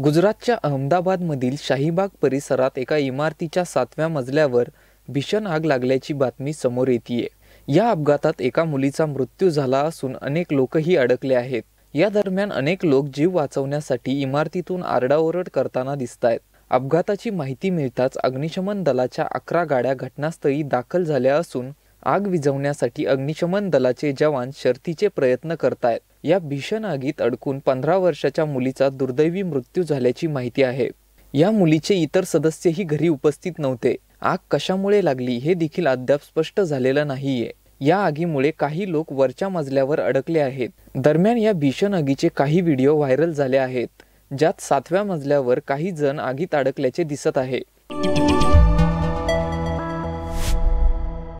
गुजरातच्या अहमदाबादमधील शाहीबाग परिसरात एका इमारतीच्या 7व्या मजल्यावर भीषण आग लागल्याची बातमी समोर येतेय। या अपघातात एका मुलीचा मृत्यू झाला असून अनेक लोकही अडकले आहेत। या दरम्यान अनेक लोक जीव वाचवण्यासाठी इमारतीतून आरडाओरड करताना दिसतात। अपघाताची माहिती मिळताच अग्निशमन दलाच्या 11 गाड्या घटनास्थळी दाखल झाल्या असून आग विझवण्यासाठी अग्निशमन दलाचे जवान शर्थीचे प्रयत्न करतात। या भीषण आगीत अडकून 15 वर्षाच्या मुलीचा दुर्दैवी मृत्यू झाल्याची माहिती आहे। या मुलीचे इतर सदस्यही घरी उपस्थित नव्हते। आग कशामुळे लागली हे देखील अद्याप स्पष्ट झालेला नाहीये। या आगीमुळे काही लोक वरच्या मजल्यावर अडकले आहेत। दरम्यान या भीषण आगीचे काही व्हिडिओ व्हायरल झाले आहेत, ज्यात 7व्या मजल्यावर काही जण आगीत अडकल्याचे दिसत आहे।